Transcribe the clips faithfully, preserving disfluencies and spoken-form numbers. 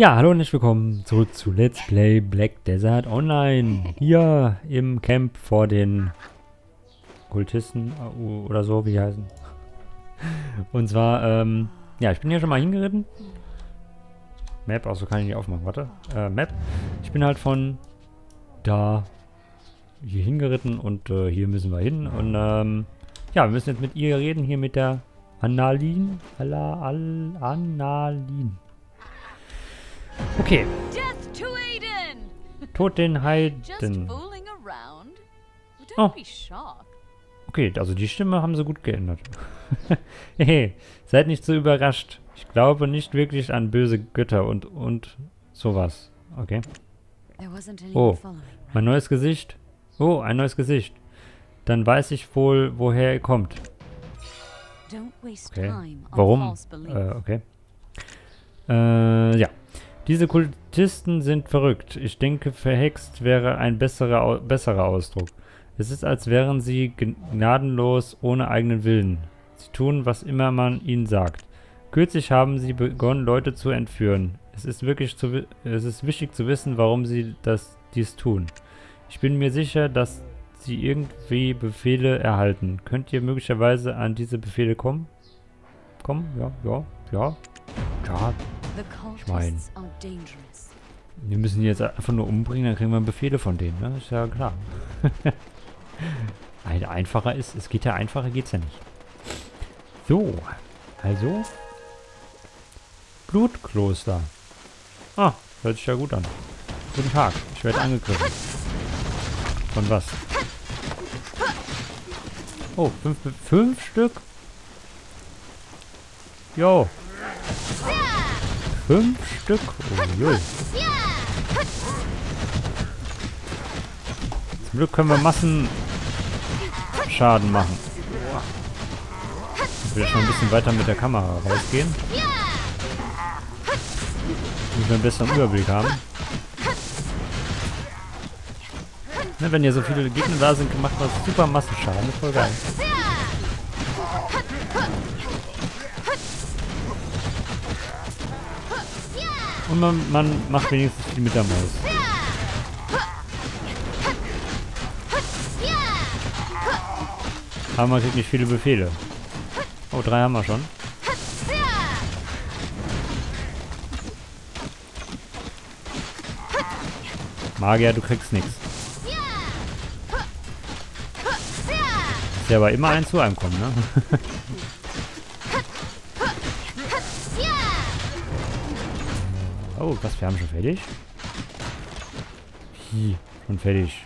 Ja, hallo und herzlich willkommen zurück zu Let's Play Black Desert Online. Hier im Camp vor den Kultisten oder so, wie die heißen. Und zwar, ähm, ja, ich bin hier schon mal hingeritten. Map, auch so kann ich nicht aufmachen, warte. Äh, Map. Ich bin halt von da hier hingeritten und äh, hier müssen wir hin. Und, ähm, ja, wir müssen jetzt mit ihr reden, hier mit der Annalin. Alla, Al, Annalin. Okay. Death to Aiden. Tod den Heiden. Oh. Okay, also die Stimme haben sie gut geändert. Hey, seid nicht so überrascht. Ich glaube nicht wirklich an böse Götter und, und sowas. Okay. Oh, mein neues Gesicht. Oh, ein neues Gesicht. Dann weiß ich wohl, woher er kommt. Okay. Warum? Äh, okay. Äh, ja. Diese Kultisten sind verrückt. Ich denke, verhext wäre ein besserer, besserer Ausdruck. Es ist, als wären sie gnadenlos ohne eigenen Willen. Sie tun, was immer man ihnen sagt. Kürzlich haben sie begonnen, Leute zu entführen. Es ist wirklich zu, es ist wichtig zu wissen, warum sie das, dies tun. Ich bin mir sicher, dass sie irgendwie Befehle erhalten. Könnt ihr möglicherweise an diese Befehle kommen? Kommen? Ja, ja, ja. Ja. Ich meine, wir müssen die jetzt einfach nur umbringen, dann kriegen wir Befehle von denen, ne? Ist ja klar. Ein einfacher ist, es geht ja einfacher, geht's ja nicht. So, also Blutkloster. Ah, hört sich ja gut an. Guten Tag, ich werde angegriffen. Von was? Oh, fünf, fünf Stück? Jo. Fünf Stück. Oh, zum Glück können wir Massenschaden machen. Ich will schon ein bisschen weiter mit der Kamera rausgehen. Damit wir einen besseren Überblick haben. Ne, wenn hier so viele Gegner da sind, macht man super Massenschaden. Das ist voll geil. Und man, man macht wenigstens die mit der Maus. Aber man kriegt nicht viele Befehle. Oh, drei haben wir schon. Magier, du kriegst nichts. Ist ja aber immer ein zu einem kommen, ne? Oh, was, wir haben schon fertig? Hi, schon fertig.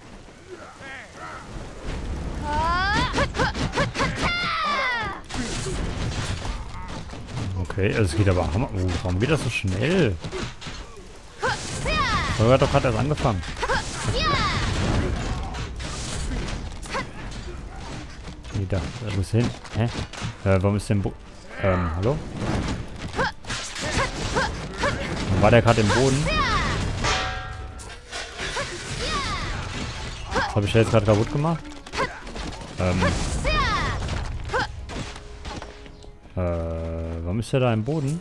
Okay, es geht aber hammer. Oh, warum geht das so schnell? Feuer hat doch gerade erst angefangen. Nee, da, da muss hin. Hä? Äh, warum ist denn Bo... Ähm, hallo? War der gerade im Boden? Das habe ich ja jetzt gerade kaputt gemacht. Ähm. Äh, warum ist der da im Boden?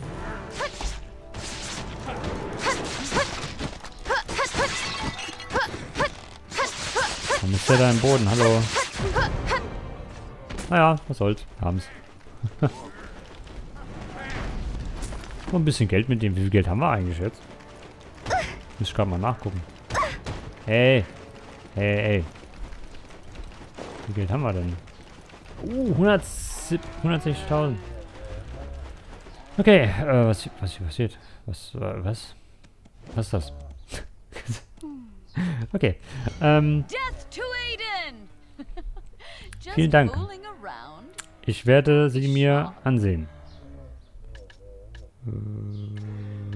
Warum ist der da im Boden? Hallo. Naja, was soll's. Haben's. Ein bisschen Geld mit dem. Wie viel Geld haben wir eigentlich jetzt? Muss ich gerade mal nachgucken. Hey. Hey, hey. Wie viel Geld haben wir denn? Uh, hundertsechzigtausend. Okay, äh, was, was hier passiert? Was, äh, was? Was ist das? Okay, ähm. Vielen Dank. Ich werde sie mir ansehen.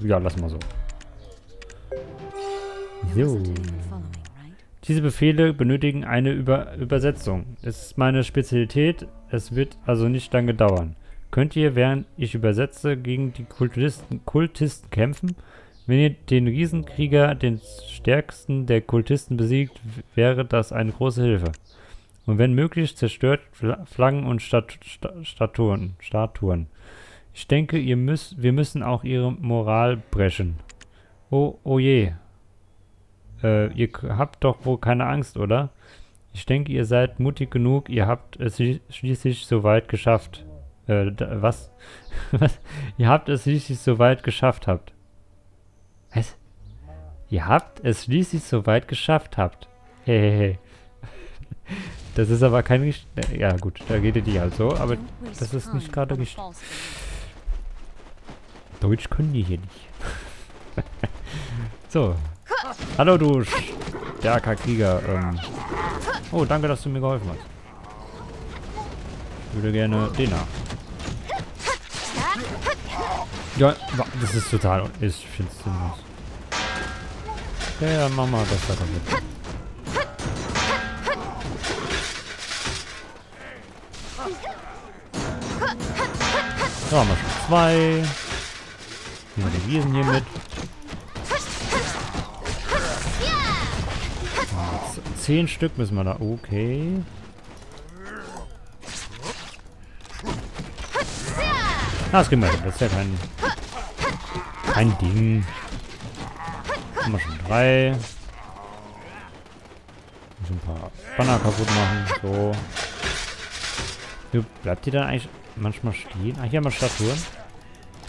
Ja, lass mal so. So. Diese Befehle benötigen eine Über Übersetzung. Es ist meine Spezialität. Es wird also nicht lange dauern. Könnt ihr, während ich übersetze, gegen die Kultisten, Kultisten kämpfen? Wenn ihr den Riesenkrieger, den stärksten der Kultisten, besiegt, wäre das eine große Hilfe. Und wenn möglich, zerstört Flaggen und Stat Sta Statuen. Statuen. Ich denke, ihr müsst, wir müssen auch ihre Moral brechen. Oh, oh je. Äh, ihr habt doch wohl keine Angst, oder? Ich denke, ihr seid mutig genug. Ihr habt es schließlich so weit geschafft. Äh, da, was? Was? Ihr habt es schließlich so weit geschafft habt. Was? Ihr habt es schließlich so weit geschafft habt. Hey, hey, hey. Das ist aber kein... Gesch ja gut, da geht ihr die halt so, aber das ist nicht gerade... Deutsch können die hier nicht. So. Hallo, du starker Krieger. Ähm. Oh, danke, dass du mir geholfen hast. Ich würde gerne den nach. Ja, das ist total... Ich finde es sinnlos. Ja, ja, mach mal das da kaputt. So, haben wir schon zwei. Nehmen wir den Wiesen hier mit. Zehn Stück müssen wir da. Okay. Ah, das geht mal. Das ist ja kein, kein Ding. Haben wir schon drei. Muss ein paar Banner kaputt machen. So. Wie bleibt die dann eigentlich manchmal stehen? Ah, hier haben wir Statuen.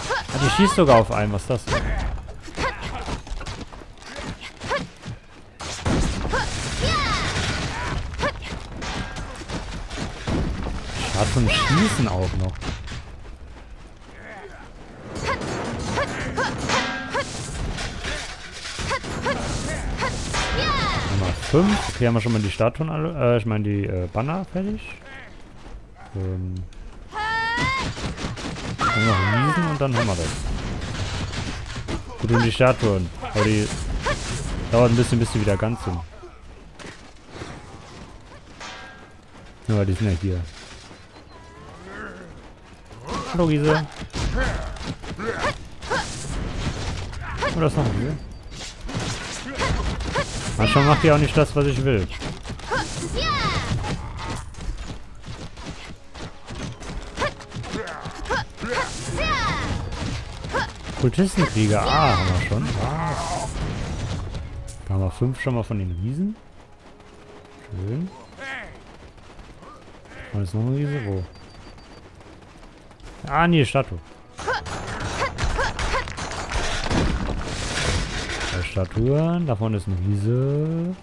Ah, die schießt sogar auf einen. Was ist das denn? Statuen schießen auch noch. Nummer fünf. Okay, haben wir schon mal die Statuen alle. Äh, ich meine die äh, Banner fertig. Ähm. Dann noch Riesen und dann haben wir das. Gut, und die Statuen. Aber die dauert ein bisschen, bis sie wieder ganz sind. Ja, die sind ja hier. Hallo, Riese. Oder ist noch ein Riese? Manchmal macht die auch nicht das, was ich will. Kultistenkrieger. Ah, haben wir schon. Da haben wir fünf schon mal von den Riesen. Schön. Und jetzt noch ein Riese. Wo? Ah, nee, Statue. Zwei Statuen. Da vorne ist ein Riese.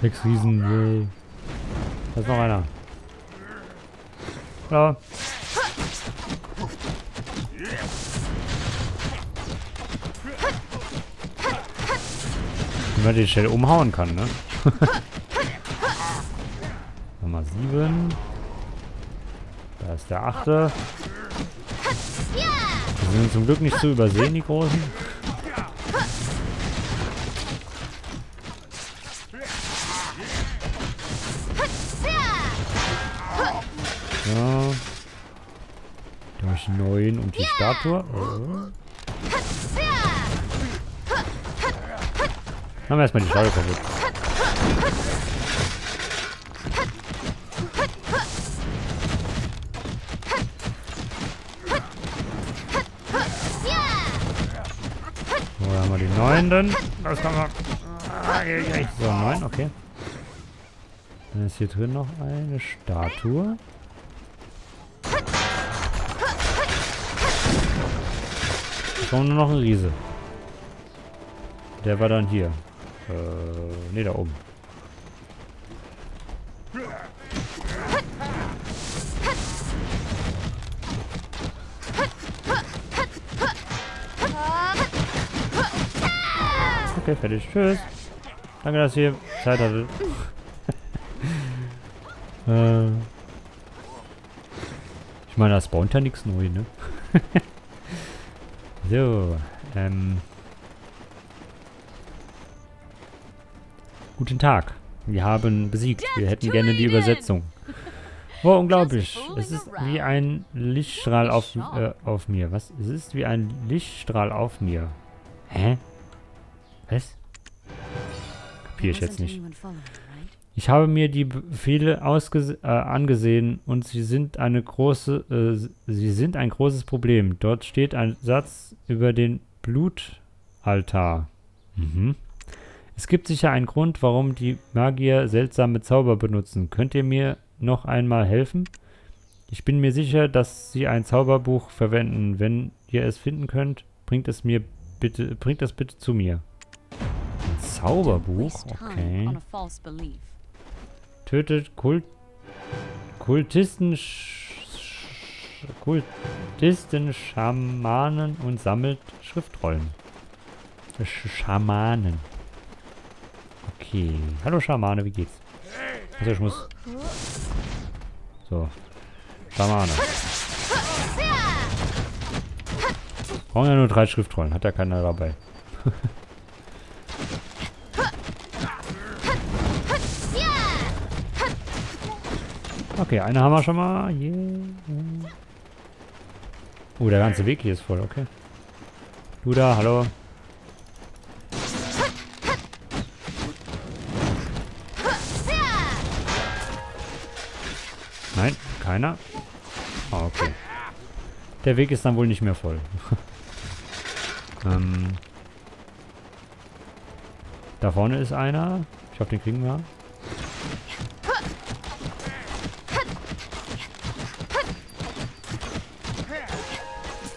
Sechs Riesen, yay. Da ist noch einer. Ja. Wenn man die Stelle umhauen kann, ne? Nummer sieben. Da ist der achte. Die sind zum Glück nicht zu übersehen, die großen. Ja. Da habe ich neun und die Statue. Oh. Machen wir erstmal die Statue kaputt. So, da haben wir die neun dann. Das kann man. So, neun, okay. Dann ist hier drin noch eine Statue. Nur noch ein Riese. Der war dann hier. Äh, ne, da oben. Okay, fertig. Tschüss. Danke, dass ihr Zeit hattet. äh, ich meine, da spawnt ja nichts neu, ne? So, ähm... Guten Tag. Wir haben besiegt. Wir hätten gerne die Übersetzung. Oh, unglaublich. Es ist wie ein Lichtstrahl auf, äh, auf mir. Was? Es ist wie ein Lichtstrahl auf mir. Hä? Was? kapiere ich jetzt nicht. Ich habe mir die Befehle ausgese- äh, angesehen und sie sind eine große, äh, sie sind ein großes Problem. Dort steht ein Satz über den Blutaltar. Mhm. Es gibt sicher einen Grund, warum die Magier seltsame Zauber benutzen. Könnt ihr mir noch einmal helfen? Ich bin mir sicher, dass sie ein Zauberbuch verwenden. Wenn ihr es finden könnt, bringt es mir bitte, bringt es bitte zu mir. Ein Zauberbuch? Okay. Tötet Kult Kultisten, Kultisten, Schamanen und sammelt Schriftrollen. Sch Schamanen. Okay. Hallo Schamane, wie geht's? Also ich muss... So. Schamane. Brauchen ja nur drei Schriftrollen. Hat ja keiner dabei. Okay, eine haben wir schon mal. Yeah. Oh, der ganze Weg hier ist voll. Okay. Du da, hallo. Nein, keiner. Ah, okay. Der Weg ist dann wohl nicht mehr voll. ähm. Da vorne ist einer. Ich hoffe, den kriegen wir.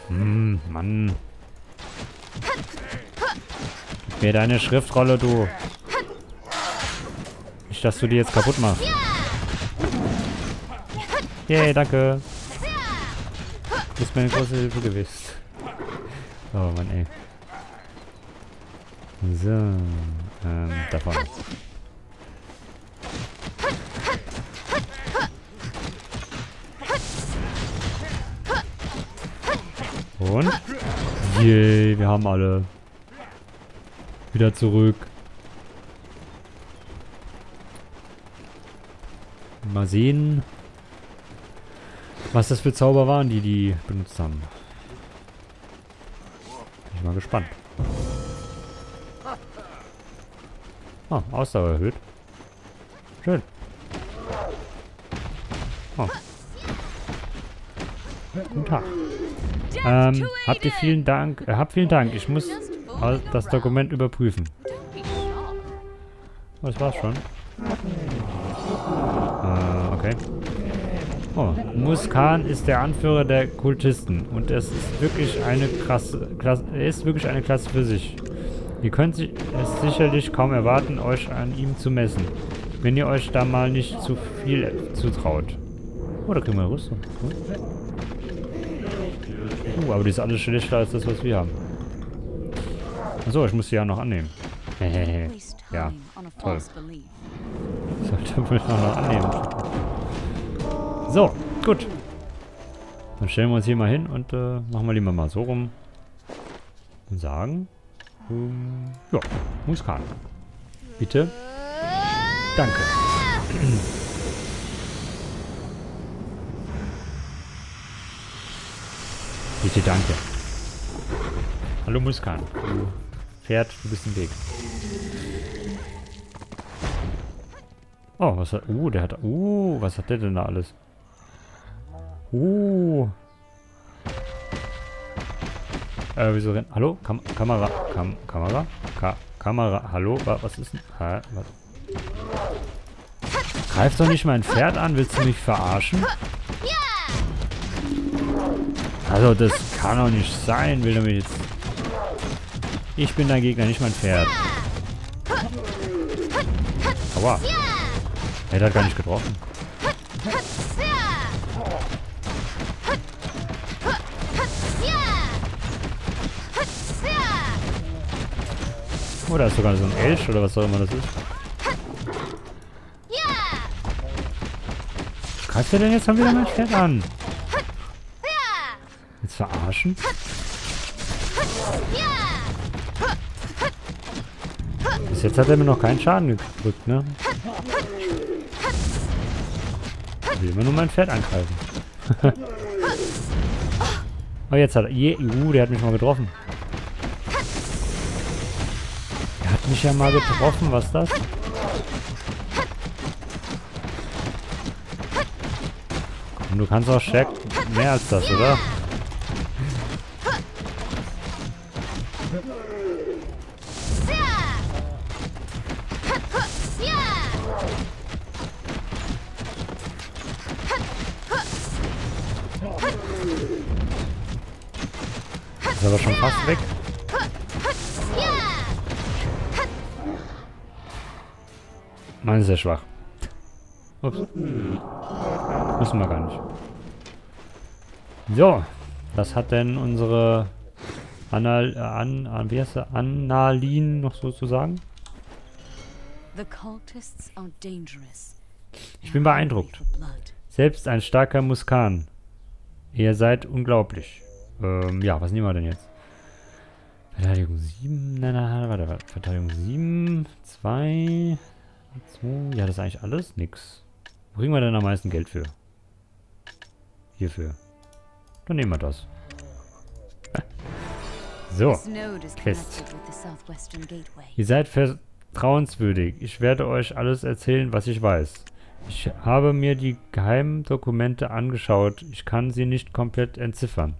Hm, Mann. Gib mir deine Schriftrolle, du. Nicht, dass du die jetzt kaputt machst. Yay, danke. Du bist meine große Hilfe gewesen. Oh Mann, ey. So. Ähm, da vorne. Und? Yay, wir haben alle. Wieder zurück. Mal sehen. Was das für Zauber waren, die die benutzt haben. Bin ich mal gespannt. Oh, Ausdauer erhöht. Schön. Oh. Guten Tag. Ähm, habt ihr vielen Dank... Äh, habt vielen Dank. Ich muss das Dokument überprüfen. Oh, das war's schon. Äh, okay. Oh, Muskan ist der Anführer der Kultisten und es ist wirklich eine Klasse, Klasse, ist wirklich eine Klasse für sich. Ihr könnt es sicherlich kaum erwarten, euch an ihm zu messen, wenn ihr euch da mal nicht zu viel zutraut. Oh, da kriegen wir eine Rüstung. Cool. Uh, aber die ist alles schlechter als das, was wir haben. Achso, ich muss sie ja noch annehmen. Ja, toll. Sollte wohl noch annehmen. So, gut. Dann stellen wir uns hier mal hin und äh, machen wir lieber mal so rum. Und sagen. Ähm, ja, Muskan. Bitte. Danke. Bitte danke. Hallo Muskan. Du Pferd, du bist im Weg. Oh, was hat. Oh, der hat. Oh, was hat der denn da alles? Oh. Äh, wieso rennt... Hallo? Kam Kamera. Kam Kamera? Ka Kamera. Hallo? Was ist denn... Ha, was? Greifst doch nicht mein Pferd an? Willst du mich verarschen? Also, das kann doch nicht sein. Will er mich jetzt... Ich bin dein Gegner, nicht mein Pferd. Aua. Er hat gar nicht getroffen. Oh, da ist sogar so ein Elch oder was auch immer das ist. Greift er denn jetzt schon wieder mein Pferd an? Jetzt verarschen? Bis jetzt hat er mir noch keinen Schaden gedrückt, ne? Ich will immer nur mein Pferd angreifen. Oh, jetzt hat er... Je, uh, der hat mich mal getroffen. Er hat mich ja mal getroffen, was das? Und du kannst auch Shack mehr als das, oder? Ist aber schon fast weg. Mann, ist ja schwach. Ups. Müssen wir gar nicht. So. Was hat denn unsere Annal äh, An, An, wie heißt sie? Annalin noch so zu sagen? Ich bin beeindruckt. Selbst ein starker Muskan. Ihr seid unglaublich. Ähm, ja, was nehmen wir denn jetzt? Verteidigung sieben. Nein, nein, warte, warte. Verteidigung sieben, zwei. So, ja, das ist eigentlich alles. Nix. Wo kriegen wir denn am meisten Geld für? Hierfür. Dann nehmen wir das. So. Quest. Ihr seid vertrauenswürdig. Ich werde euch alles erzählen, was ich weiß. Ich habe mir die geheimen Dokumente angeschaut. Ich kann sie nicht komplett entziffern.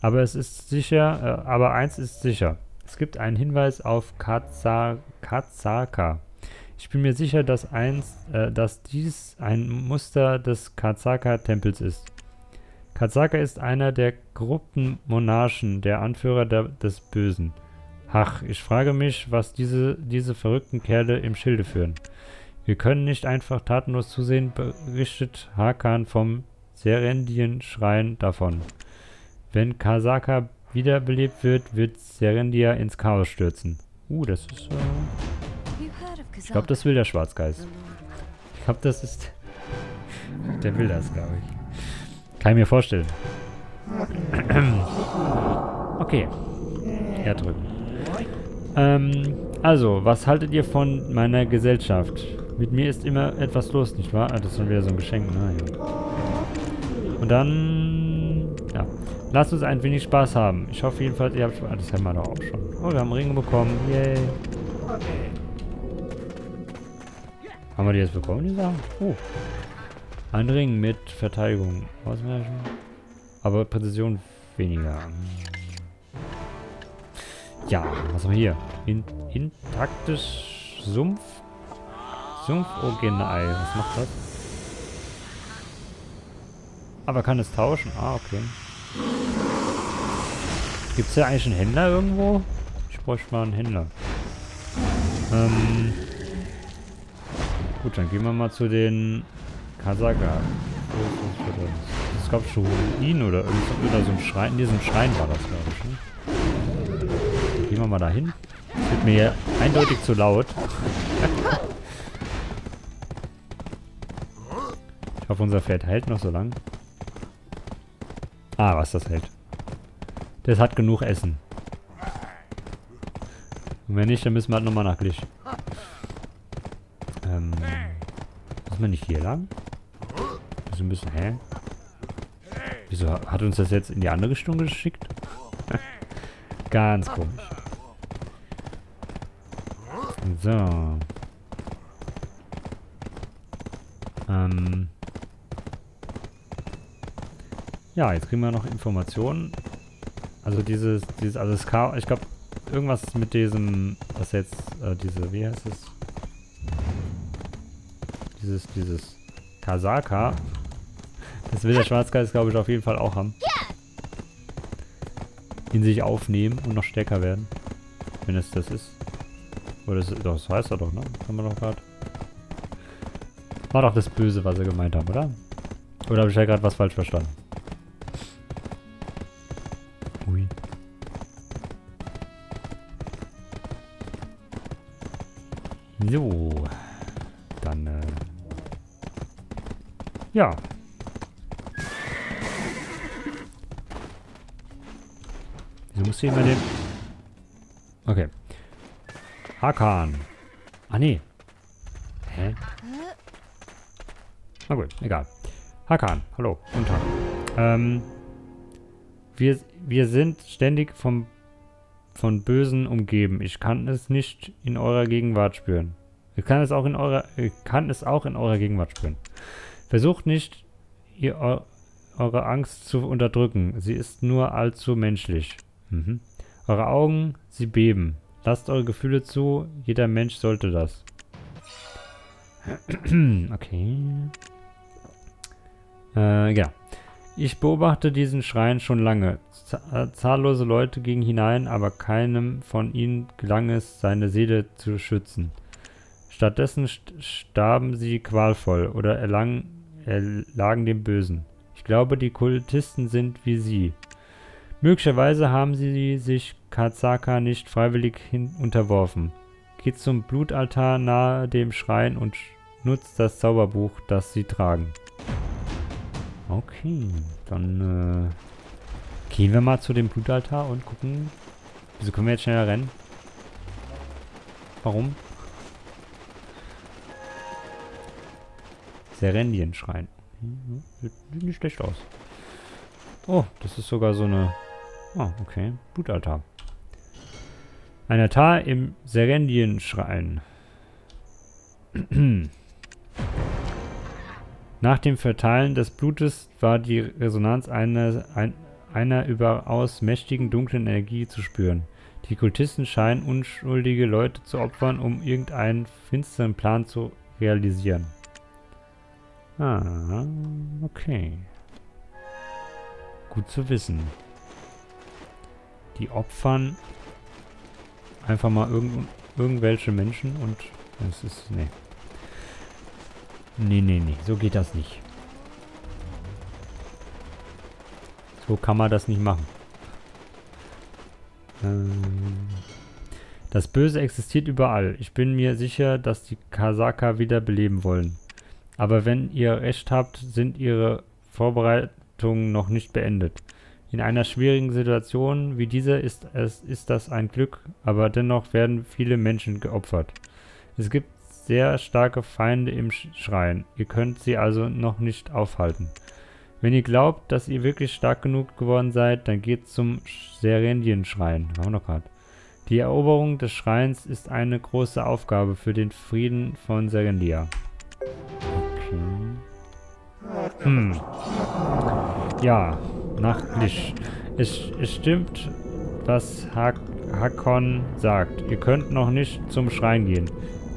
Aber es ist sicher, äh, aber eins ist sicher. Es gibt einen Hinweis auf Katsa, Katsaka. Ich bin mir sicher, dass, eins, äh, dass dies ein Muster des Katsaka-Tempels ist. Katsaka ist einer der korrupten Monarchen, der Anführer der, des Bösen. Ach, ich frage mich, was diese, diese verrückten Kerle im Schilde führen. Wir können nicht einfach tatenlos zusehen, berichtet Hakan vom Serendien-Schrein davon. Wenn Katsaka wiederbelebt wird, wird Serendia ins Chaos stürzen. Uh, das ist... Äh Ich glaube, das will der Schwarzgeist. Ich glaube, das ist... Der will das, glaube ich. Kann ich mir vorstellen. Okay. R drücken. Ähm, also, was haltet ihr von meiner Gesellschaft? Mit mir ist immer etwas los, nicht wahr? Ah, das ist schon wieder so ein Geschenk. Na, ja. Und dann... Ja. Lasst uns ein wenig Spaß haben. Ich hoffe jedenfalls, ihr habt... Ah, das haben wir doch auch schon. Oh, wir haben Ringe bekommen. Yay. Haben wir die jetzt bekommen, die Sachen? Oh. Ein Ring mit Verteidigung. Ausweichen. Aber Präzision weniger. Ja, was haben wir hier? In, intaktes Sumpf. Sumpfogenei. Was macht das? Aber kann es tauschen? Ah, okay. Gibt es ja eigentlich einen Händler irgendwo? Ich bräuchte mal einen Händler. Ähm... Gut, dann gehen wir mal zu den Katsaka. Das gab schon ihn oder irgend so ein Schrein. In diesem Schrein war das, glaube ich. Ne? Gehen wir mal dahin. Das wird mir hier eindeutig zu laut. Ich hoffe, unser Pferd hält noch so lang. Ah, was das hält. Das hat genug Essen. Und wenn nicht, dann müssen wir halt nochmal nach Glitch. Ähm, müssen wir nicht hier lang? Also müssen, hä? Wieso hat uns das jetzt in die andere Richtung geschickt? Ganz komisch. So. Ähm. Ja, jetzt kriegen wir noch Informationen. Also dieses, dieses, also das Chaos, ich glaube, irgendwas mit diesem, was jetzt, äh, diese, wie heißt es? Dieses, dieses Katsaka. Das will der Schwarzgeist, glaube ich, auf jeden Fall auch haben. In sich aufnehmen und noch stärker werden. Wenn es das ist. Oder das, das heißt er doch, ne? Das haben wir doch gerade. War doch das Böse, was er gemeint haben, oder? Oder habe ich ja gerade was falsch verstanden? Ui. So. Dann, äh ja. Wieso musst du immer den... Okay. Hakan. Ah, nee. Hä? Na gut, egal. Hakan, hallo. Guten Tag. Ähm, wir, wir sind ständig vom von Bösen umgeben. Ich kann es nicht in eurer Gegenwart spüren. Ich kann es auch in eurer, ich kann es auch in eurer Gegenwart spüren. Versucht nicht, ihr eu, eure Angst zu unterdrücken. Sie ist nur allzu menschlich. Mhm. Eure Augen, sie beben. Lasst eure Gefühle zu. Jeder Mensch sollte das. Okay. Äh, ja. Ich beobachte diesen Schrein schon lange. Zahllose Leute gingen hinein, aber keinem von ihnen gelang es, seine Seele zu schützen. Stattdessen st starben sie qualvoll oder erlangen, erlagen dem Bösen. Ich glaube, die Kultisten sind wie sie. Möglicherweise haben sie sich Katsaka nicht freiwillig hin unterworfen. Geht zum Blutaltar nahe dem Schrein und nutzt das Zauberbuch, das sie tragen. Okay, dann äh, gehen wir mal zu dem Blutaltar und gucken. Wieso können wir jetzt schneller rennen? Warum? Serendien-Schrein. Sieht nicht schlecht aus. Oh, das ist sogar so eine... Oh, okay. Blutaltar. Ein Altar im Serendien-Schrein. Nach dem Verteilen des Blutes war die Resonanz einer, ein, einer überaus mächtigen dunklen Energie zu spüren. Die Kultisten scheinen unschuldige Leute zu opfern, um irgendeinen finsteren Plan zu realisieren. Ah, okay. Gut zu wissen. Die opfern einfach mal irgend, irgendwelche Menschen und es ist... Nee. Nee, nee, nee. So geht das nicht. So kann man das nicht machen. Ähm, das Böse existiert überall. Ich bin mir sicher, dass die Katsaka wieder beleben wollen. Aber wenn ihr recht habt, sind ihre Vorbereitungen noch nicht beendet. In einer schwierigen Situation wie dieser ist, es, ist das ein Glück, aber dennoch werden viele Menschen geopfert. Es gibt sehr starke Feinde im Schrein. Ihr könnt sie also noch nicht aufhalten. Wenn ihr glaubt, dass ihr wirklich stark genug geworden seid, dann geht zum Serendien-Schrein. Haben wir noch gerade. Die Eroberung des Schreins ist eine große Aufgabe für den Frieden von Serendia. Okay. Hm. Ja, nachtlich. Es, es stimmt, was Hakan sagt. Ihr könnt noch nicht zum Schrein gehen.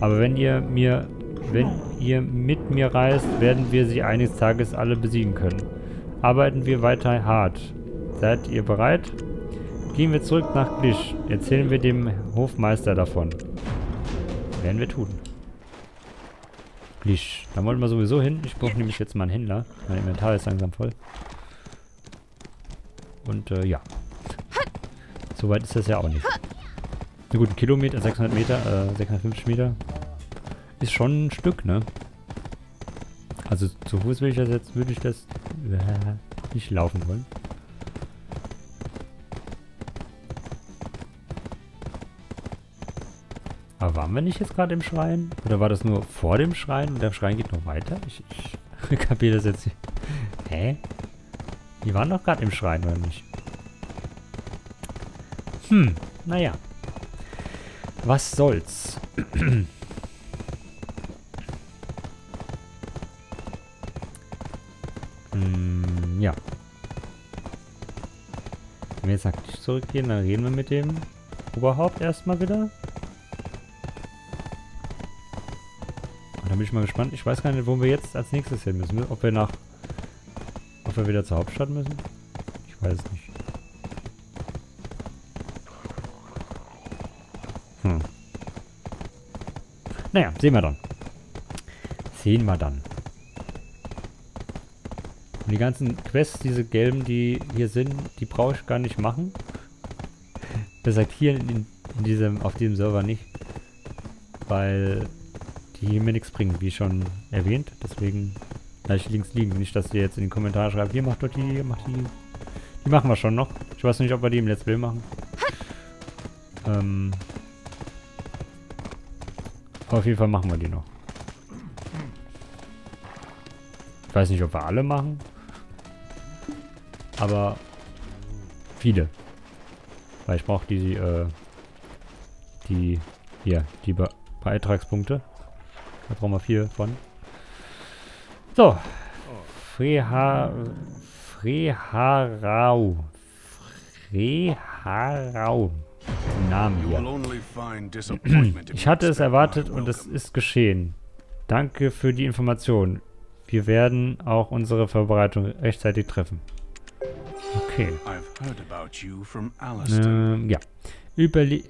Aber wenn ihr mir, wenn ihr mit mir reist, werden wir sie eines Tages alle besiegen können. Arbeiten wir weiter hart. Seid ihr bereit? Gehen wir zurück nach Glisch. Erzählen wir dem Hofmeister davon. Werden wir tun. Glisch. Da wollten wir sowieso hin. Ich brauche nämlich jetzt mal einen Händler. Mein Inventar ist langsam voll. Und äh, ja. Soweit ist das ja auch nicht. Na gut, ein Kilometer, sechshundert Meter, äh, sechshundertfünfzig Meter. Ist schon ein Stück, ne? Also zu Fuß will ich das jetzt, würde ich das äh, nicht laufen wollen. Aber waren wir nicht jetzt gerade im Schrein? Oder war das nur vor dem Schrein? Und der Schrein geht noch weiter? Ich, ich kapiere das jetzt nicht. Hä? Die waren doch gerade im Schrein, oder nicht? Hm, naja. Was soll's? mm, ja. Wenn wir jetzt nach Tisch zurückgehen, dann reden wir mit dem Oberhaupt erstmal wieder. Und dann bin ich mal gespannt. Ich weiß gar nicht, wo wir jetzt als nächstes hin müssen. Ob wir nach... Ob wir wieder zur Hauptstadt müssen? Ich weiß es nicht. Naja, sehen wir dann. Sehen wir dann. Und die ganzen Quests, diese gelben, die hier sind, die brauche ich gar nicht machen. Das sagt hier in, in diesem, auf diesem Server nicht. Weil die mir nichts bringen, wie schon erwähnt. Deswegen lasse ich links liegen. Nicht, dass ihr jetzt in den Kommentaren schreibt, hier macht doch die, hier macht die. Die machen wir schon noch. Ich weiß nicht, ob wir die im Let's Play machen. Ähm... Auf jeden Fall machen wir die noch. Ich weiß nicht, ob wir alle machen. Aber viele. Weil ich brauche die, äh, die, hier, die Be Beitragspunkte. Da brauchen wir vier von. So. Freha, Freharau. Freharau. Namen hier. Ich hatte es erwartet und es ist geschehen. Danke für die Information. Wir werden auch unsere Vorbereitung rechtzeitig treffen. Okay. Ähm, ja. Überle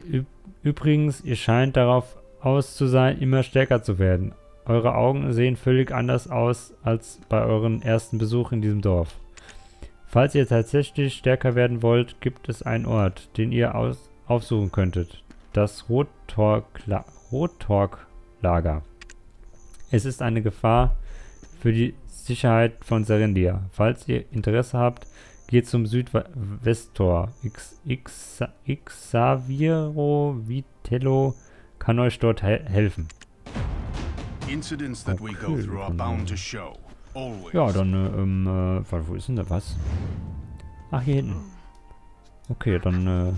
Übrigens, ihr scheint darauf aus zu sein, immer stärker zu werden. Eure Augen sehen völlig anders aus als bei eurem ersten Besuch in diesem Dorf. Falls ihr tatsächlich stärker werden wollt, gibt es einen Ort, den ihr aus aufsuchen könntet. Das Rotork-La- Rotork-Lager. Es ist eine Gefahr für die Sicherheit von Serendien. Falls ihr Interesse habt, geht zum Südwesttor. Xaviro Vitello kann euch dort he helfen. Okay. Ja, dann, ähm, äh, wo ist denn da was? Ach, hier hinten. Okay, dann, äh,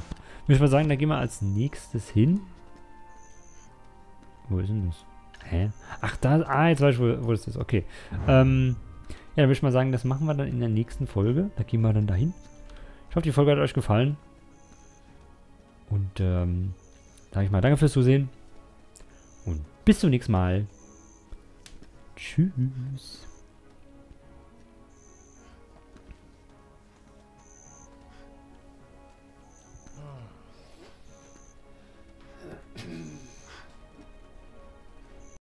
würde ich mal sagen, da gehen wir als nächstes hin. Wo ist denn das? Hä? Ach, da, ah, jetzt weiß ich, wo, wo das ist. Okay. Ähm, ja, dann würde ich mal sagen, das machen wir dann in der nächsten Folge. Da gehen wir dann dahin. Ich hoffe, die Folge hat euch gefallen. Und, ähm, sage ich mal, danke fürs Zusehen. Und bis zum nächsten Mal. Tschüss.